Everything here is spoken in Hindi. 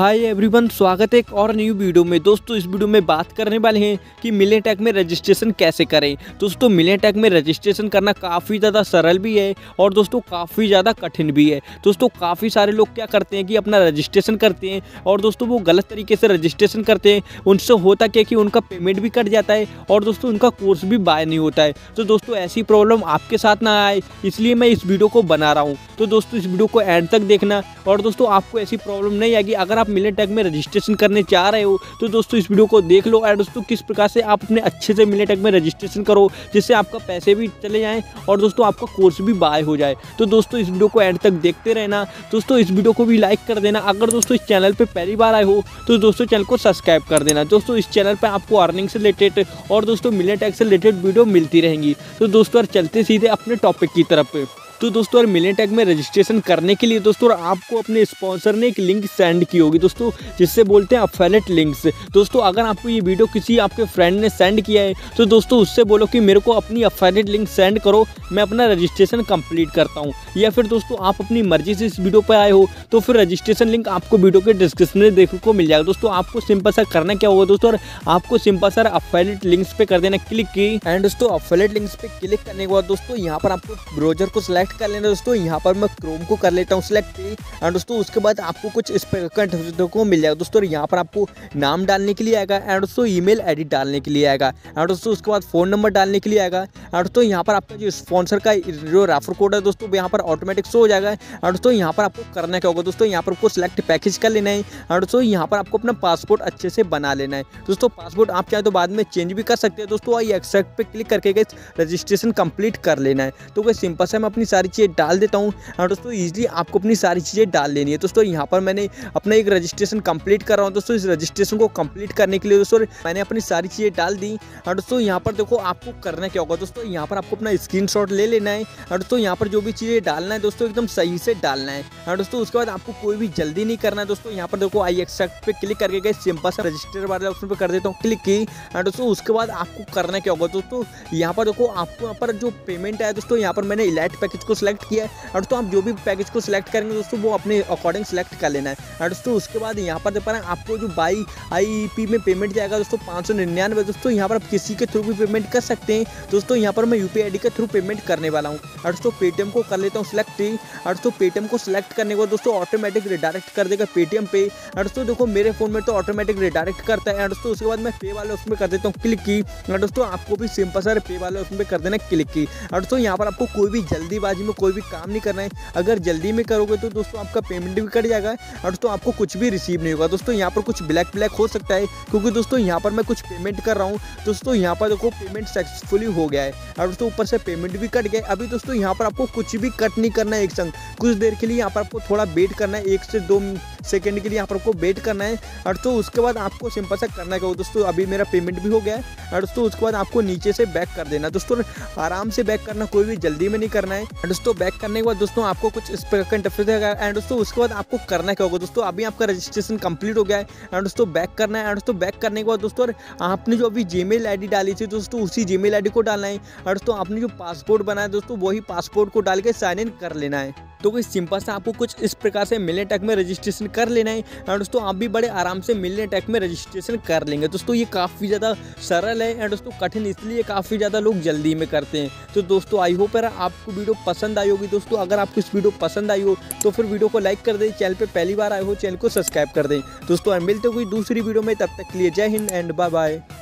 हाय एवरीवन, स्वागत है एक और न्यू वीडियो में। दोस्तों इस वीडियो में बात करने वाले हैं कि मिलियनेयर ट्रैक में रजिस्ट्रेशन कैसे करें। दोस्तों मिलियनेयर ट्रैक में रजिस्ट्रेशन करना काफ़ी ज़्यादा सरल भी है और दोस्तों काफ़ी ज़्यादा कठिन भी है। दोस्तों काफ़ी सारे लोग क्या करते हैं कि अपना रजिस्ट्रेशन करते हैं और दोस्तों वो गलत तरीके से रजिस्ट्रेशन करते हैं। उनसे होता क्या कि उनका पेमेंट भी कट जाता है और दोस्तों उनका कोर्स भी बाय नहीं होता है। तो दोस्तों ऐसी प्रॉब्लम आपके साथ ना आए इसलिए मैं इस वीडियो को बना रहा हूँ। तो दोस्तों इस वीडियो को एंड तक देखना और दोस्तों आपको ऐसी प्रॉब्लम नहीं आएगी। अगर आप मिलियनेयर ट्रैक में रजिस्ट्रेशन करने चाह रहे हो तो दोस्तों इस वीडियो को देख लो और दोस्तों किस प्रकार से आप अपने अच्छे से मिलियनेयर ट्रैक में रजिस्ट्रेशन करो जिससे आपका पैसे भी चले जाएं और दोस्तों आपका कोर्स भी बाय हो जाए। तो दोस्तों इस वीडियो को एंड तक देखते रहना। दोस्तों इस वीडियो को भी लाइक कर देना। अगर दोस्तों इस चैनल पर पहली बार आए हो तो दोस्तों चैनल को सब्सक्राइब कर देना। दोस्तों इस चैनल पर आपको अर्निंग से रिलेटेड और दोस्तों मिलियनेयर ट्रैक से रिलेटेड वीडियो मिलती रहेंगी। तो दोस्तों चलते सीधे अपने टॉपिक की तरफ। तो दोस्तों और मिलियनेयर ट्रैक में रजिस्ट्रेशन करने के लिए दोस्तों आपको अपने स्पॉन्सर ने एक लिंक सेंड की होगी दोस्तों, जिससे बोलते हैं अफिलिएट लिंक्स। दोस्तों अगर आपको ये वीडियो किसी आपके फ्रेंड ने सेंड किया है तो दोस्तों उससे बोलो कि मेरे को अपनी अफिलिएट लिंक सेंड करो, मैं अपना रजिस्ट्रेशन कंप्लीट करता हूँ। या फिर दोस्तों आप अपनी मर्जी से इस वीडियो पर आए हो तो फिर रजिस्ट्रेशन लिंक आपको वीडियो के डिस्क्रिप्शन में देखने को मिल जाएगा। दोस्तों आपको सिंपल सर करना क्या होगा दोस्तों, और आपको सिंपल सर अफिलिएट लिंक्स पे कर देना क्लिक की। एंड दोस्तों अफिलिएट लिंक्स पे क्लिक करने के बाद दोस्तों यहाँ पर आपको ब्राउज़र को सिलेक्ट कर लेना। दोस्तों यहाँ पर मैं क्रोम को कर लेता हूँ सिलेक्ट। एंड दोस्तों उसके बाद आपको कुछ इस प्रकार को मिल जाएगा दोस्तों। यहाँ पर आपको नाम डालने के लिए आएगा एंड दोस्तों ईमेल आईडी डालने के लिए आएगा एंड दोस्तों उसके बाद फ़ोन नंबर डालने के लिए आएगा। एंड दोस्तों यहाँ पर आपका जो स्पॉन्सर का जो रेफर कोड है दोस्तों यहाँ पर ऑटोमेटिक शो हो जाएगा। एंड दोस्तों यहाँ पर आपको करना क्या होगा दोस्तों, यहाँ पर आपको सिलेक्ट पैकेज कर लेना है। एंड दोस्तों यहाँ पर आपको अपना पासपोर्ट अच्छे से बना लेना है। दोस्तों पासपोर्ट आप चाहे तो बाद में चेंज भी कर सकते हैं दोस्तों, और ये एक्सेप्ट पे क्लिक करके गए रजिस्ट्रेशन कंप्लीट कर लेना है। तो वह सिंपल से मैं अपनी सारी चीज़ें डाल देता हूँ। और दोस्तों इजीली आपको अपनी सारी चीज़ें डाल लेनी है। दोस्तों यहाँ पर मैंने अपना एक रजिस्ट्रेशन कंप्लीट कर रहा हूँ। दोस्तों इस रजिस्ट्रेशन को कंप्लीट करने के लिए दोस्तों मैंने अपनी सारी चीज़ें डाल दी। और दोस्तों यहाँ पर देखो आपको करना क्या होगा दोस्तों, यहाँ पर आपको अपना स्क्रीनशॉट ले लेना है। और दोस्तों यहाँ पर जो भी चीज़ें डालना है दोस्तों एकदम सही से डालना है। और दोस्तों उसके बाद आपको कोई भी जल्दी नहीं करना है। दोस्तों यहाँ पर देखो आई एक्सेप्ट पे क्लिक करके गए सिंपल सा रजिस्टर वाले ऑप्शन पर कर देता हूँ क्लिक की। और दोस्तों उसके बाद आपको करना क्या होगा दोस्तों, यहाँ पर देखो आपको यहाँ पर जो पेमेंट है दोस्तों यहाँ पर मैंने इलाइट पैकेज को सिलेक्ट किया है। और दोस्तों आप जो भी पैकेज को सिलेक्ट करेंगे दोस्तों वो अपने अकॉर्डिंग सेलेक्ट कर लेना है। और दोस्तों उसके बाद यहाँ पर देखना आपको जो बाई आईपी में पेमेंट जाएगा दोस्तों 599 दोस्तों यहाँ पर आप किसी के थ्रू भी पेमेंट कर सकते हैं। दोस्तों यहाँ पर मैं यूपीआई आईडी के थ्रू पेमेंट करने वाला हूँ। और दोस्तों पेटीएम को कर लेता हूँ सिलेक्ट। और दोस्तों पेटीएम को सिलेक्ट करने के बाद दोस्तों ऑटोमेटिक रिडायरेक्ट कर देगा पेटीएम पे। और दोस्तों देखो मेरे फोन में तो ऑटोमेटिक रिडायरेक्ट करता है। और दोस्तों उसके बाद मैं पे वाले उसमें कर देता हूँ क्लिक की। और दोस्तों आपको भी सिंपल सर पे वाले उसमें कर देना क्लिक की। और दोस्तों यहाँ पर आपको कोई भी जल्दीबाजी में कोई भी काम नहीं करना है। अगर जल्दी में करोगे तो दोस्तों आपका पेमेंट भी कट जाएगा। और दोस्तों आपको कुछ भी रिसीव नहीं होगा। दोस्तों यहाँ पर कुछ ब्लैक हो सकता है क्योंकि दोस्तों यहाँ पर मैं कुछ पेमेंट कर रहा हूँ। दोस्तों यहाँ पर देखो पेमेंट सक्सेसफुली हो गया है। और दोस्तों ऊपर से पेमेंट भी कट गया। अभी दोस्तों यहाँ पर आपको कुछ भी कट नहीं करना है, एक संग कुछ देर के लिए यहाँ पर आपको थोड़ा वेट करना है, 1 से 2 सेकेंड के लिए यहाँ पर आपको वेट करना है। और तो उसके बाद आपको सिंपल सा करना क्या होगा दोस्तों, अभी मेरा पेमेंट भी हो गया है। और दोस्तों उसके बाद आपको नीचे से बैक कर देना। दोस्तों आराम से बैक करना, कोई भी जल्दी में नहीं करना है। दोस्तों बैक करने के बाद दोस्तों आपको कुछ इस प्रकार का इंटरफेस देगा। एंड दोस्तों उसके बाद आपको करना क्या होगा दोस्तों, अभी आपका रजिस्ट्रेशन कंप्लीट हो गया है। एंड दोस्तों बैक करना है। एंड दोस्तों बैक करने के बाद दोस्तों आपने जो अभी जीमेल आईडी डाली थी दोस्तों उसी जीमेल आईडी को डालना है। और दोस्तों आपने जो पासपोर्ट बनाया दोस्तों वही पासपोर्ट को डाल के साइन इन कर लेना है। तो कोई सिंपल सा आपको कुछ इस प्रकार से मिलियनेयर ट्रैक में रजिस्ट्रेशन कर लेना है। एंड दोस्तों आप भी बड़े आराम से मिलियनेयर ट्रैक में रजिस्ट्रेशन कर लेंगे। दोस्तों ये काफ़ी ज़्यादा सरल है। एंड दोस्तों कठिन इसलिए काफ़ी ज़्यादा लोग जल्दी में करते हैं। तो दोस्तों आई होप आपको वीडियो पसंद आई होगी। दोस्तों अगर आपको इस वीडियो पसंद आई हो तो फिर वीडियो को लाइक कर दें। चैनल पर पहली बार आए हो चैनल को सब्सक्राइब कर दें। दोस्तों मिलते हुए दूसरी वीडियो में, तब तक के लिए जय हिंद एंड बाय बाय।